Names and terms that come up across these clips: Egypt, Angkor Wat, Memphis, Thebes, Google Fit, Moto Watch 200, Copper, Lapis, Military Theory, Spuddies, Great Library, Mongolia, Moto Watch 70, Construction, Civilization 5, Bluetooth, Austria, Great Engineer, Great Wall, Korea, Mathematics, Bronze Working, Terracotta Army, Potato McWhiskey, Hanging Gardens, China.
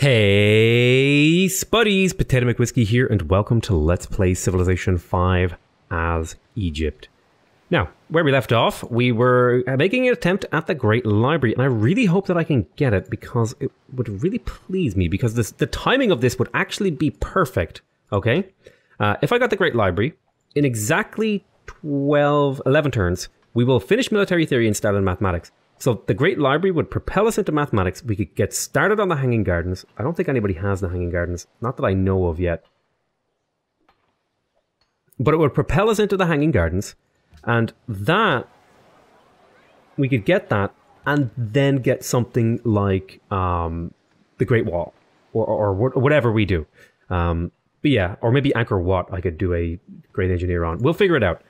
Hey Spuddies, Potato McWhiskey here, and welcome to Let's Play Civilization 5 as Egypt. Now, where we left off, we were making an attempt at the Great Library, and I really hope that I can get it because it would really please me, because the timing of this would actually be perfect, okay? If I got the Great Library, in exactly 11 turns, we will finish Military Theory and start in Mathematics. So the Great Library would propel us into Mathematics. We could get started on the Hanging Gardens. I don't think anybody has the Hanging Gardens. Not that I know of yet. But it would propel us into the Hanging Gardens. And that... we could get that and then get something like the Great Wall. Or whatever we do. But yeah, or maybe Angkor Wat I could do a Great Engineer on. We'll figure it out.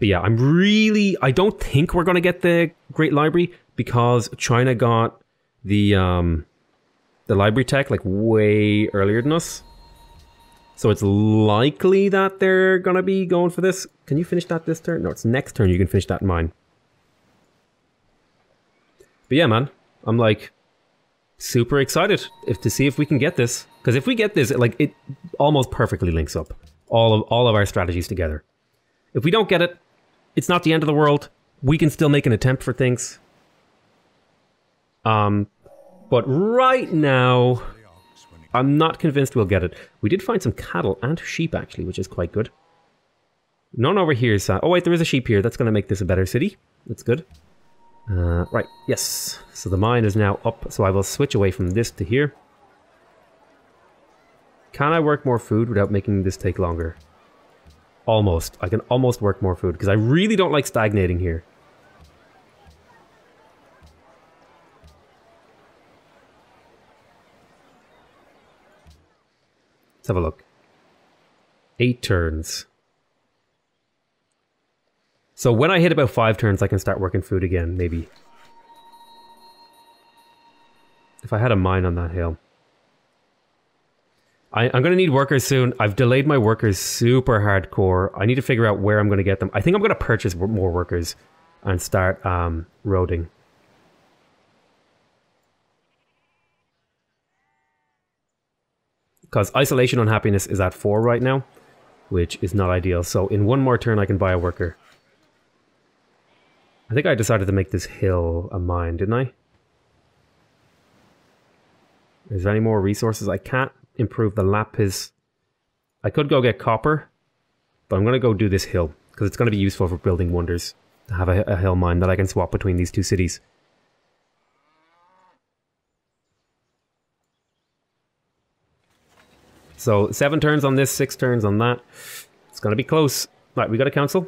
But yeah, I don't think we're going to get the Great Library, because China got the library tech like way earlier than us. So it's likely that they're going to be going for this. Can you finish that this turn? No, it's next turn you can finish that in mine. But yeah, man, I'm like super excited to see if we can get this, because if we get this, it almost perfectly links up all of our strategies together. If we don't get it, it's not the end of the world. We can still make an attempt for things. But right now, I'm not convinced we'll get it. We did find some cattle and sheep, actually, which is quite good. None over here. Oh, wait, there is a sheep here. That's going to make this a better city. That's good. Right, yes. So the mine is now up, so I will switch away from this to here. Can I work more food without making this take longer? Almost. I can almost work more food, because I really don't like stagnating here. Let's have a look. 8 turns. So when I hit about 5 turns, I can start working food again, maybe. If I had a mine on that hill. I'm going to need workers soon. I've delayed my workers super hardcore. I need to figure out where I'm going to get them. I think I'm going to purchase more workers and start roading. Because isolation unhappiness is at 4 right now, which is not ideal. So in one more turn I can buy a worker. I think I decided to make this hill a mine, didn't I? Is there any more resources? I can't improve the Lapis. I could go get copper, but I'm going to go do this hill, because it's going to be useful for building wonders to have a hill mine that I can swap between these two cities. So 7 turns on this, 6 turns on that. It's going to be close. Right, we got a council.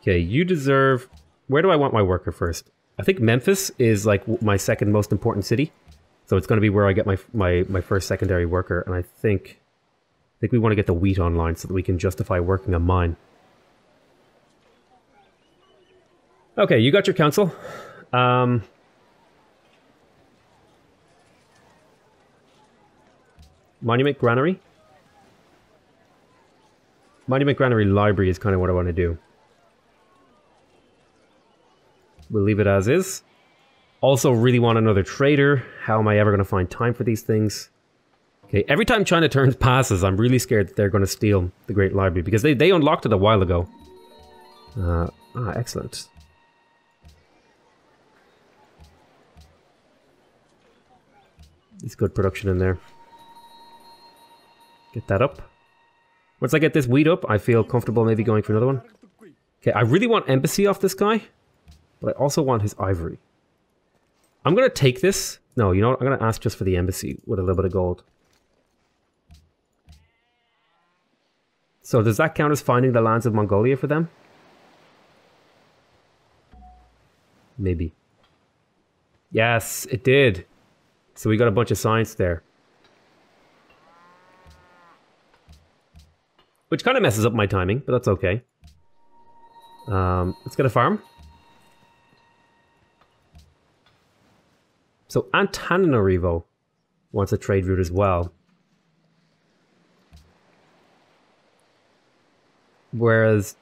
Okay, you deserve... Where do I want my worker first? I think Memphis is like my second most important city, so it's going to be where I get my first secondary worker, and I think we want to get the wheat online so that we can justify working a mine. Okay, you got your council. Monument Granary Library is kind of what I want to do. We'll leave it as is. Also really want another trader. How am I ever going to find time for these things? Okay, every time China turns passes, I'm really scared that they're going to steal the Great Library, because they unlocked it a while ago. Excellent. It's good production in there. Get that up. Once I get this wheat up, I feel comfortable maybe going for another one. Okay, I really want embassy off this guy. But I also want his ivory. I'm going to take this. No, you know what? I'm going to ask just for the embassy with a little bit of gold. So does that count as finding the lands of Mongolia for them? Maybe. Yes, it did. So we got a bunch of science there. Which kind of messes up my timing, but that's okay. Let's get a farm. So Antananarivo wants a trade route as well. Whereas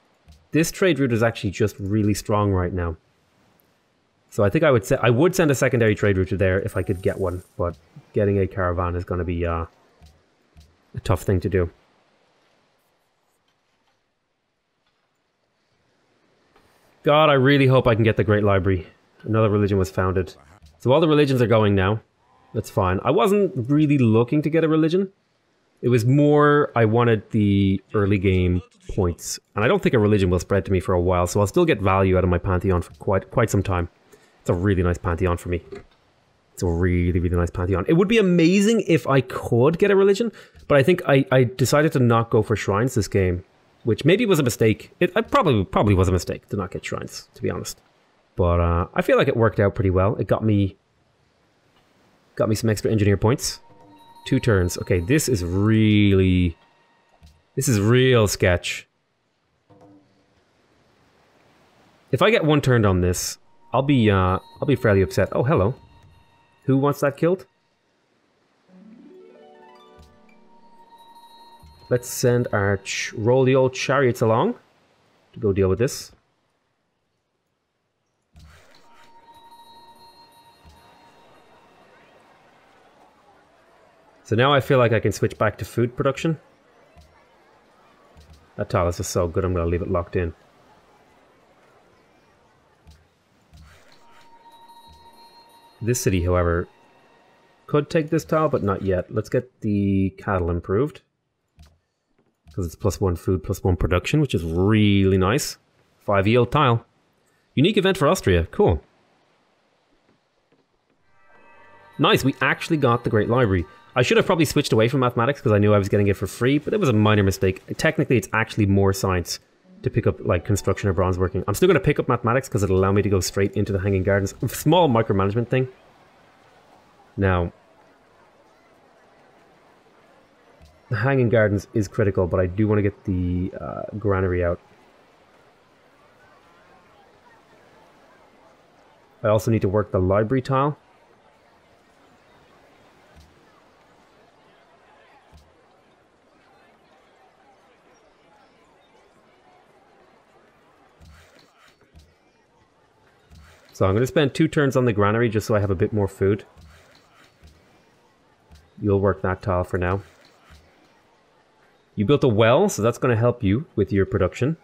this trade route is actually just really strong right now. So I think I would send a secondary trade route to there if I could get one, but getting a caravan is going to be a tough thing to do. God, I really hope I can get the Great Library. Another religion was founded. So all the religions are going now. That's fine. I wasn't really looking to get a religion. It was more I wanted the early game points. And I don't think a religion will spread to me for a while, so I'll still get value out of my Pantheon for quite some time. It's a really nice Pantheon for me. It's a really, really nice Pantheon. It would be amazing if I could get a religion, but I think I decided to not go for shrines this game, which maybe was a mistake. It probably was a mistake to not get shrines, to be honest. But I feel like it worked out pretty well. It got me some extra engineer points. 2 turns. Okay, this is really... This is real sketch. If I get 1 turned on this, I'll be fairly upset. Oh, hello. Who wants that killed? Let's send our... roll the old chariots along to go deal with this. So now I feel like I can switch back to food production. That tile is just so good, I'm going to leave it locked in. This city, however, could take this tile, but not yet. Let's get the cattle improved. Because it's +1 food, +1 production, which is really nice. 5 yield tile. Unique event for Austria. Cool. Nice, we actually got the Great Library. I should have probably switched away from mathematics because I knew I was getting it for free, but it was a minor mistake. Technically, it's actually more science to pick up like construction or bronze working. I'm still going to pick up mathematics because it'll allow me to go straight into the Hanging Gardens. A small micromanagement thing. Now, the Hanging Gardens is critical, but I do want to get the granary out. I also need to work the library tile. So I'm going to spend 2 turns on the granary just so I have a bit more food. You'll work that tile for now. You built a well, so that's going to help you with your production.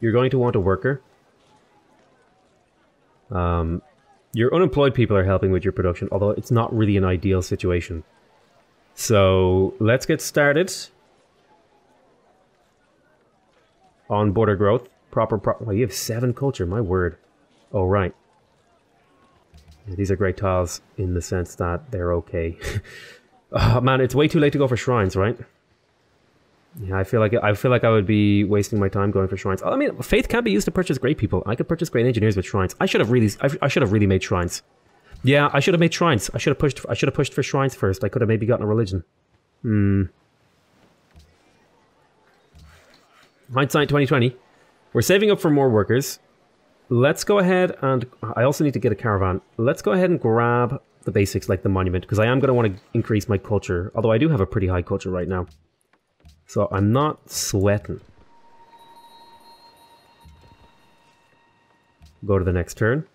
You're going to want a worker. Your unemployed people are helping with your production, although it's not really an ideal situation. So let's get started. On border growth, well, you have 7 culture, my word. Oh, right. Yeah, these are great tiles in the sense that they're okay. Oh, man, it's way too late to go for shrines, right? Yeah, I feel like I would be wasting my time going for shrines. I mean, faith can be used to purchase great people. I could purchase great engineers with shrines. I should have really made shrines. Yeah, I should have made shrines. I should have pushed for shrines first. I could have maybe gotten a religion. Hmm. Hindsight 2020. We're saving up for more workers. Let's go ahead and... I also need to get a caravan. Let's go ahead and grab the basics like the monument, because I am going to want to increase my culture. Although I do have a pretty high culture right now. So I'm not sweating. Go to the next turn.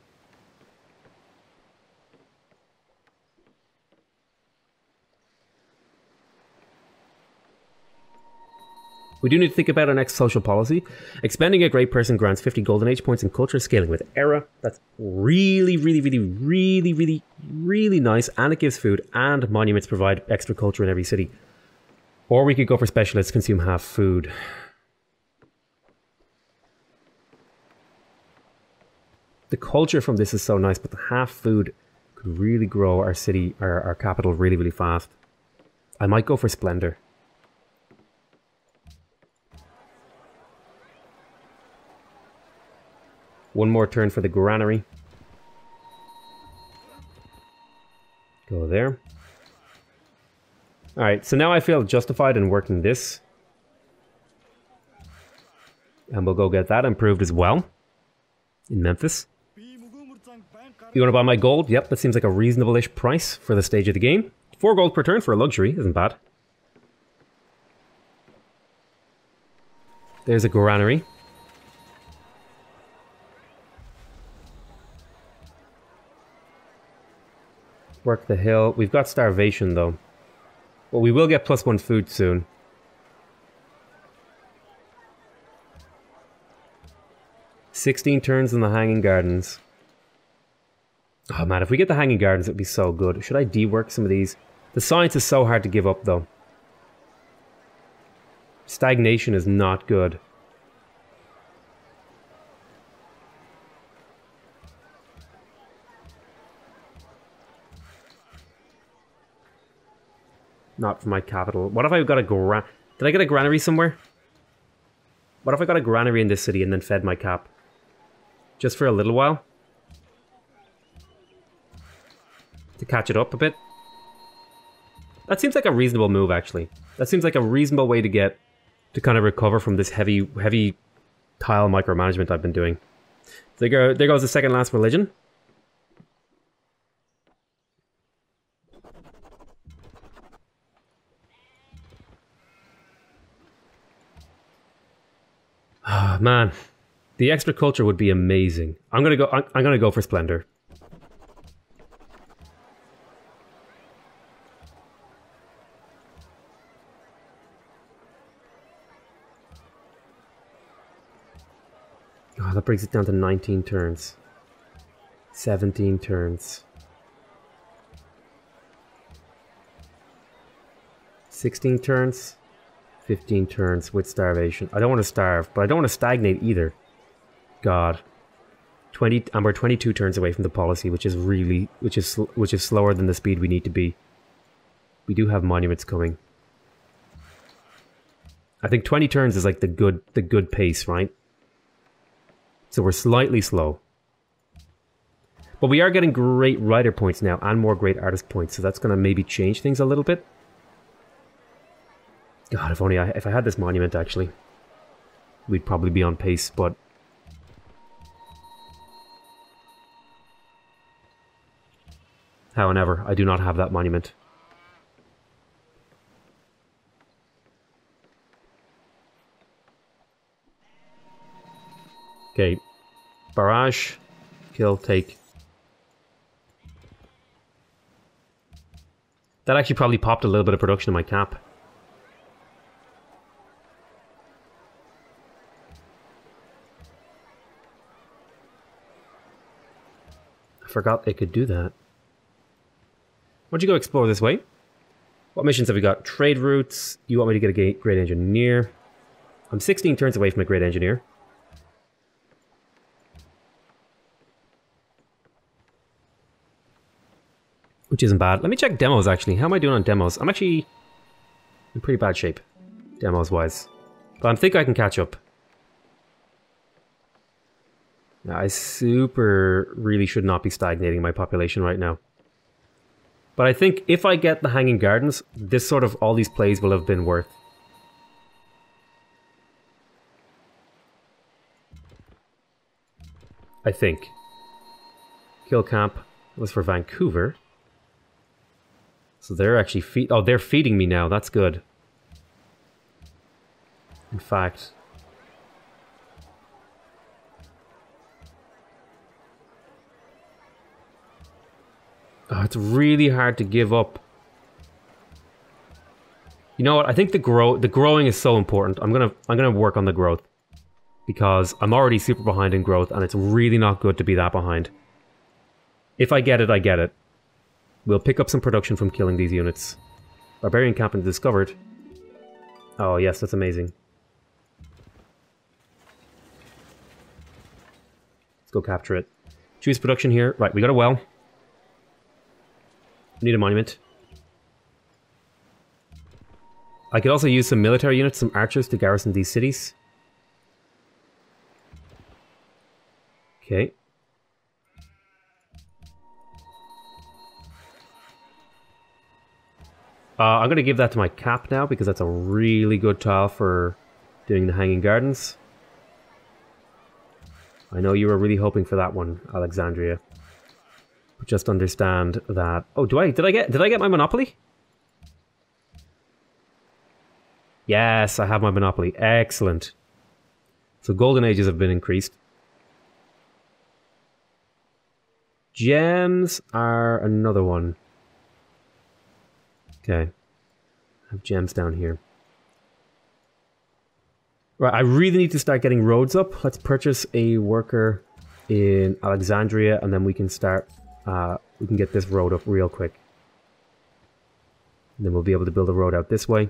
We do need to think about our next social policy. Expanding a great person grants 50 golden age points in culture, scaling with era. That's really nice. And it gives food, and monuments provide extra culture in every city. Or we could go for specialists, consume half food. The culture from this is so nice, but the half food could really grow our city, our capital really fast. I might go for splendor. One more turn for the granary. Go there. Alright, so now I feel justified in working this. And we'll go get that improved as well. In Memphis. You want to buy my gold? Yep, that seems like a reasonable-ish price for the stage of the game. 4 gold per turn for a luxury, isn't bad. There's a granary. Work the hill. We've got starvation though. Well, we will get +1 food soon. +16 turns in the Hanging Gardens. Oh man, if we get the Hanging Gardens, it'd be so good. Should I dework some of these? The science is so hard to give up though. Stagnation is not good. Not for my capital. What if I got a Did I get a granary somewhere? What if I got a granary in this city and then fed my cap? Just for a little while? To catch it up a bit? That seems like a reasonable move, actually. That seems like a reasonable way to get... to kind of recover from this heavy tile micromanagement I've been doing. There goes the second last religion. Ah, man. The extra culture would be amazing. I'm gonna go for Splendor. That brings it down to 19 turns. 17 turns. 16 turns. 15 turns with starvation. I don't want to starve, but I don't want to stagnate either. God. 20, and we're 22 turns away from the policy, which is really, which is slower than the speed we need to be. We do have monuments coming. I think 20 turns is like the good pace, right? So we're slightly slow. But we are getting great writer points now and more great artist points, so that's going to maybe change things a little bit. God, if only if I had this monument actually, we'd probably be on pace, but... However, I do not have that monument. Okay, barrage, kill, take. That actually probably popped a little bit of production in my cap. I forgot it could do that. Why don't you go explore this way? What missions have we got? Trade routes. You want me to get a great engineer. I'm 16 turns away from a great engineer. Which isn't bad. Let me check demos actually. How am I doing on demos? I'm actually in pretty bad shape, demos wise. But I think I can catch up. Now, I super really should not be stagnating my population right now. But I think if I get the Hanging Gardens, this sort of all these plays will have been worth. I think. Kill camp was for Vancouver. So they're actually they're feeding me now, that's good. In fact... Oh, it's really hard to give up. You know what, I think the growing is so important. I'm gonna work on the growth. Because I'm already super behind in growth and it's really not good to be that behind. If I get it, I get it. We'll pick up some production from killing these units. Barbarian camp discovered. Oh yes, that's amazing. Let's go capture it. Choose production here. Right, we got a well. We need a monument. I could also use some military units, some archers to garrison these cities. Okay. I'm going to give that to my cap now, because that's a really good tile for doing the Hanging Gardens. I know you were really hoping for that one, Alexandria. But just understand that... Oh, did I get my Monopoly? Yes, I have my Monopoly. Excellent. So golden ages have been increased. Gems are another one. Okay. I have gems down here. Right, I really need to start getting roads up. Let's purchase a worker in Alexandria, and then we can start, we can get this road up real quick. And then we'll be able to build a road out this way.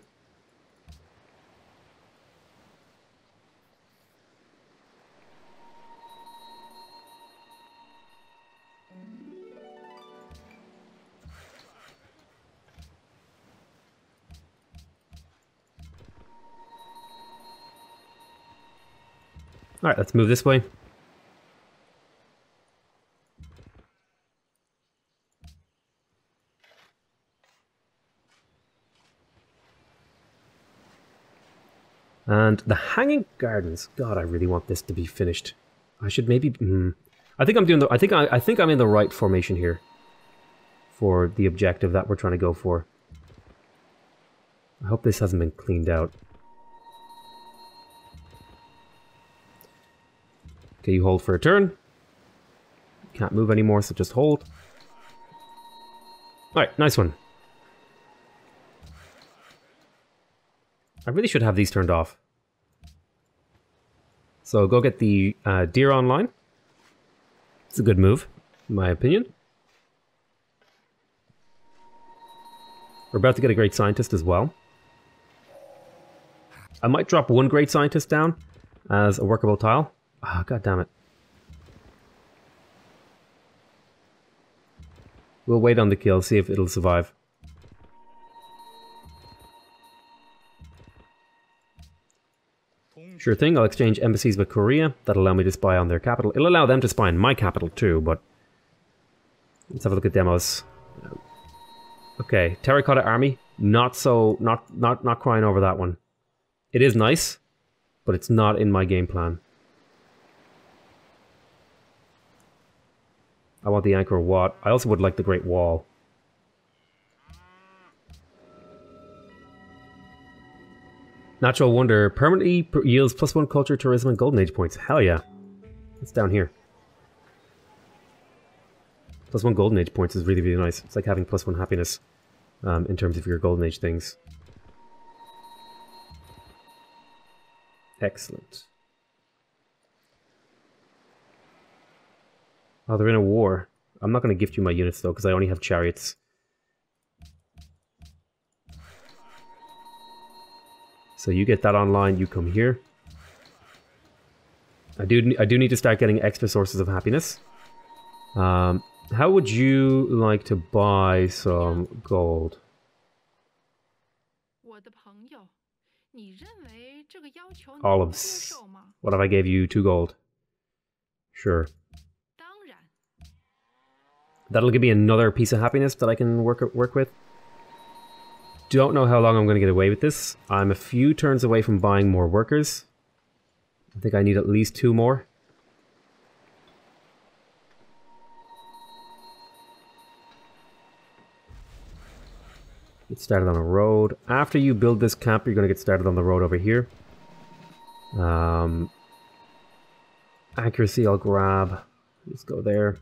All right, let's move this way. And the Hanging Gardens. God, I really want this to be finished. I should maybe. I think I'm doing the. I think I'm in the right formation here. For the objective that we're trying to go for. I hope this hasn't been cleaned out. Okay, you hold for a turn. Can't move anymore, so just hold. All right, nice one. I really should have these turned off. So go get the deer online. It's a good move, in my opinion. We're about to get a great scientist as well. I might drop one great scientist down as a workable tile. Ah, god damn it. We'll wait on the kill, see if it'll survive. Sure thing, I'll exchange embassies with Korea. That'll allow me to spy on their capital. It'll allow them to spy on my capital too, but... Let's have a look at demos. Okay, Terracotta Army. Not crying over that one. It is nice, but it's not in my game plan. I want the Angkor Wat. I also would like the Great Wall. Natural Wonder permanently yields +1 culture, tourism, and golden age points. Hell yeah. It's down here. +1 golden age points is really, really nice. It's like having +1 happiness in terms of your golden age things. Excellent. Oh, they're in a war. I'm not going to gift you my units though, because I only have chariots. So you get that online, you come here. I do need to start getting extra sources of happiness. How would you like to buy some gold? Olives. What if I gave you 2 gold? Sure. That'll give me another piece of happiness that I can work with. Don't know how long I'm going to get away with this. I'm a few turns away from buying more workers. I think I need at least 2 more. Get started on a road. After you build this camp, you're going to get started on the road over here. Accuracy I'll grab. Let's go there.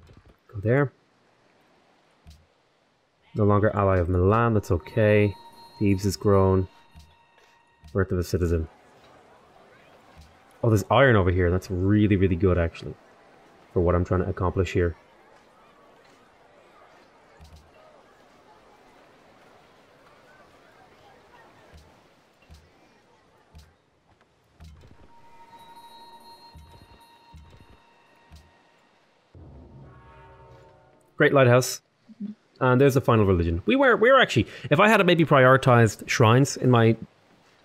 Go there. No longer ally of Milan. That's okay. Thebes is grown. Birth of a citizen. Oh, there's iron over here. That's really, really good, actually, for what I'm trying to accomplish here. Great Lighthouse. And there's the final religion. We were actually... If I had maybe prioritized shrines in my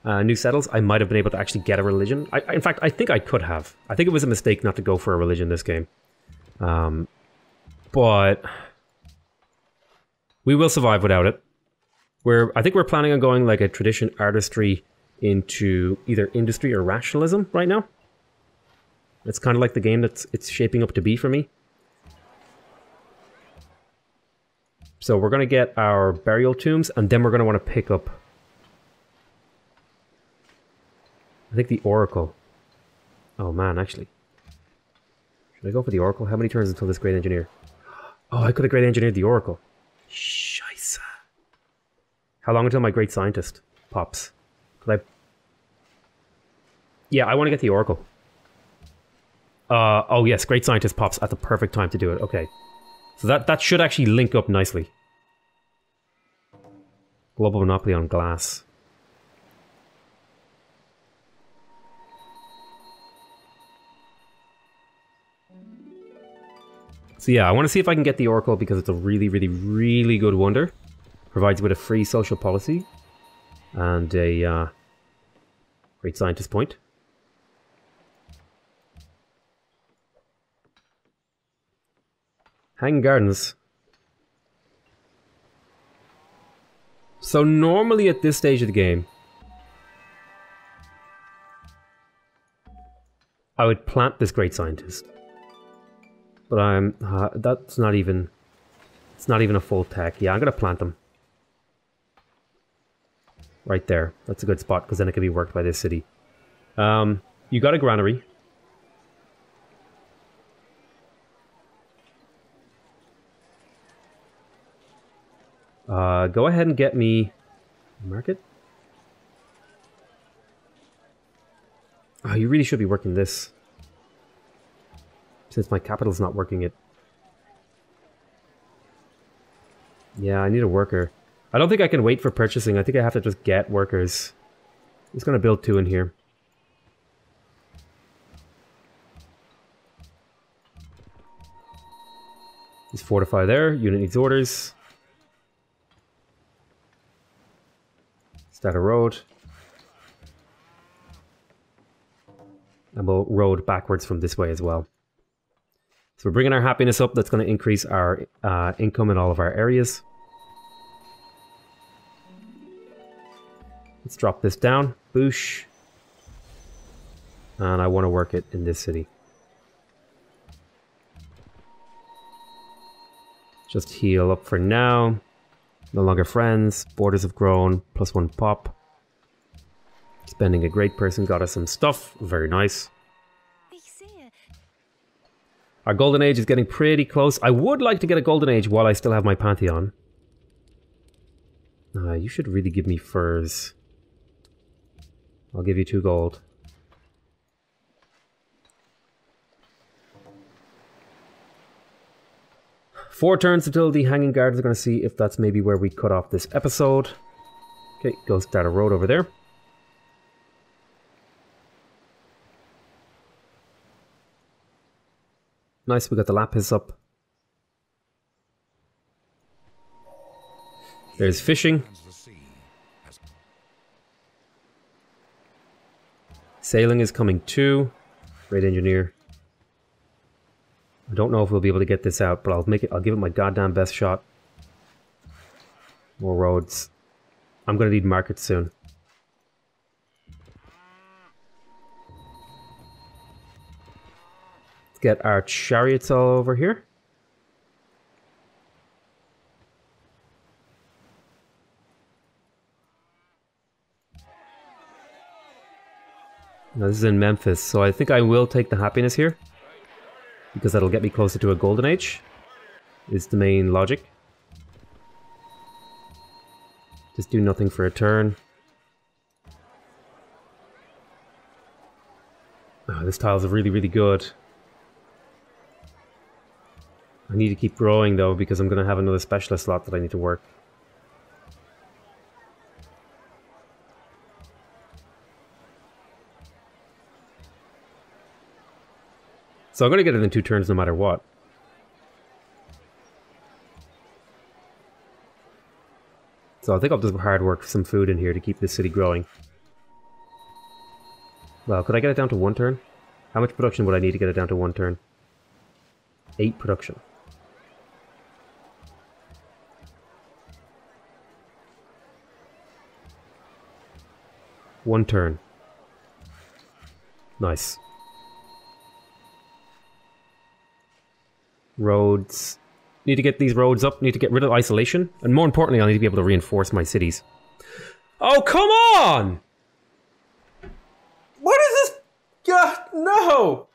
new settles, I might have been able to actually get a religion. In fact, I think I could have. I think it was a mistake not to go for a religion this game. But... We will survive without it. I think we're planning on going like a tradition artistry into either industry or rationalism right now. It's kind of like the game it's shaping up to be for me. So we're going to get our burial tombs, and then we're going to want to pick up... I think the Oracle. Oh man, actually. Should I go for the Oracle? How many turns until this Great Engineer? Oh, I could have Great Engineered the Oracle. Scheisse. How long until my Great Scientist pops? Could I... Yeah, I want to get the Oracle. Oh yes, Great Scientist pops at the perfect time to do it. Okay. So that should actually link up nicely. Global monopoly on glass. So yeah, I want to see if I can get the Oracle because it's a really, really, really good wonder. Provides with a free social policy and a Great Scientist point. Hanging Gardens. So normally at this stage of the game, I would plant this Great Scientist, but I'm that's not even a full tech. Yeah, I'm gonna plant them right there. That's a good spot because then it can be worked by this city. You got a granary. Go ahead and get me market. Oh, you really should be working this. Since my capital's not working it. Yeah, I need a worker. I don't think I can wait for purchasing. I think I have to just get workers. I'm just going to build two in here. Just fortify there. Unit needs orders. Start a road. And we'll road backwards from this way as well. So we're bringing our happiness up. That's going to increase our income in all of our areas. Let's drop this down. Boosh. And I want to work it in this city. Just heal up for now. No longer friends, borders have grown, +1 pop. Spending a great person got us some stuff, very nice. Our golden age is getting pretty close. I would like to get a golden age while I still have my pantheon. You should really give me furs. I'll give you 2 gold. Four turns until the Hanging Gardens. Are going to see if that's maybe where we cut off this episode. Okay, goes down a road over there. Nice, we got the Lapis up. There's fishing. Sailing is coming too. Great Engineer. I don't know if we'll be able to get this out, but I'll make it. I'll give it my goddamn best shot. More roads. I'm gonna need markets soon. Let's get our chariots all over here. Now this is in Memphis, so I think I will take the happiness here. Because that'll get me closer to a golden age, is the main logic. Just do nothing for a turn. Oh, this tile's really, really good. I need to keep growing though, because I'm going to have another specialist slot that I need to work. So I'm going to get it in 2 turns no matter what. So I think I'll just hard work some food in here to keep this city growing. Well, could I get it down to 1 turn? How much production would I need to get it down to 1 turn? 8 production. One turn. Nice. Roads. Need to get these roads up, need to get rid of isolation, and more importantly, I need to be able to reinforce my cities. Oh, come on! What is this? God, no! No!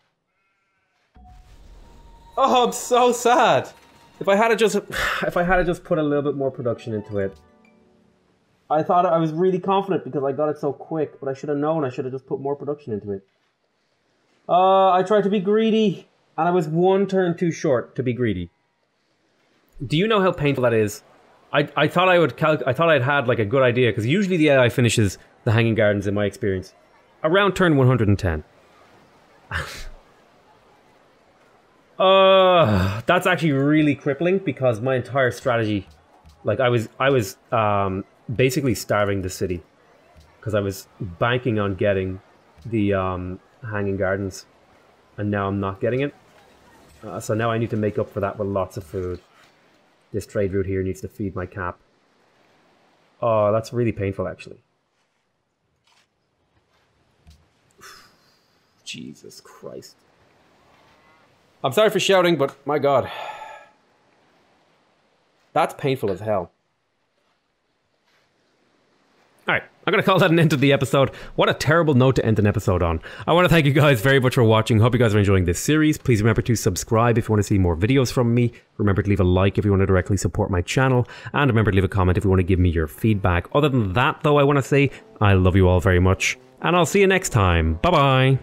Oh, I'm so sad. If I had just put a little bit more production into it. I thought I was really confident because I got it so quick, but I should have known. I should have just put more production into it. I tried to be greedy, and I was one turn too short to be greedy. Do you know how painful that is? I thought I would I thought I'd had like a good idea, because usually the AI finishes the Hanging Gardens in my experience around turn 110. That's actually really crippling, because my entire strategy, like I was basically starving the city, because I was banking on getting the Hanging Gardens, and now I'm not getting it. So now I need to make up for that with lots of food. This trade route here needs to feed my cap. Oh, that's really painful, actually. Jesus Christ. I'm sorry for shouting, but my God. That's painful as hell. Alright, I'm going to call that an end to the episode. What a terrible note to end an episode on. I want to thank you guys very much for watching. Hope you guys are enjoying this series. Please remember to subscribe if you want to see more videos from me. Remember to leave a like if you want to directly support my channel. And remember to leave a comment if you want to give me your feedback. Other than that, though, I want to say I love you all very much. And I'll see you next time. Bye-bye.